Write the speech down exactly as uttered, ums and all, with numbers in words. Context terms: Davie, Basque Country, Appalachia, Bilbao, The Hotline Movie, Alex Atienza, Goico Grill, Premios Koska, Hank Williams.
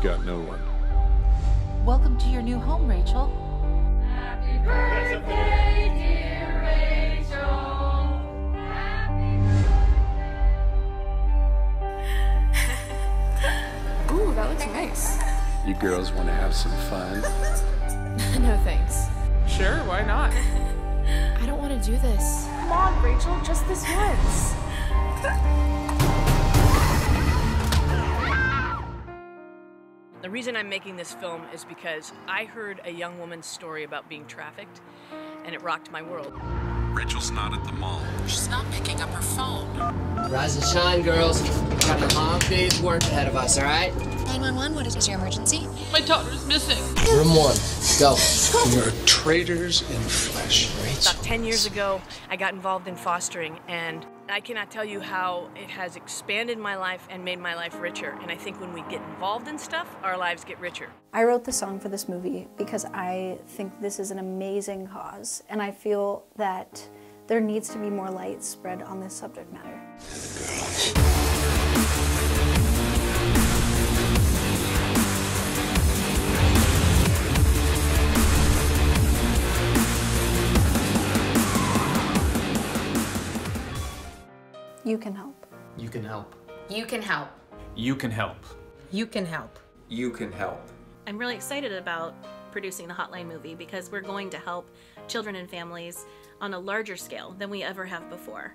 Jack's got no one. Welcome to your new home, Rachel. Happy birthday, dear Rachel. Happy birthday. Ooh, that looks nice. You girls want to have some fun? No, thanks. Sure, why not? I don't want to do this. Come on, Rachel, just this once. The reason I'm making this film is because I heard a young woman's story about being trafficked, and it rocked my world. Rachel's not at the mall. She's not picking up her phone. Rise and shine, girls. We've got a long day's work ahead of us, all right? nine one one, what is your emergency? My daughter's missing. Room one, go. You're traitors in flesh, Rachel. About ten years ago, I got involved in fostering, and I cannot tell you how it has expanded my life and made my life richer. And I think when we get involved in stuff, our lives get richer. I wrote the song for this movie because I think this is an amazing cause. And I feel that there needs to be more light spread on this subject matter. You can help. You can help. You can help. You can help. You can help. You can help. I'm really excited about producing the Hotline Movie because we're going to help children and families on a larger scale than we ever have before.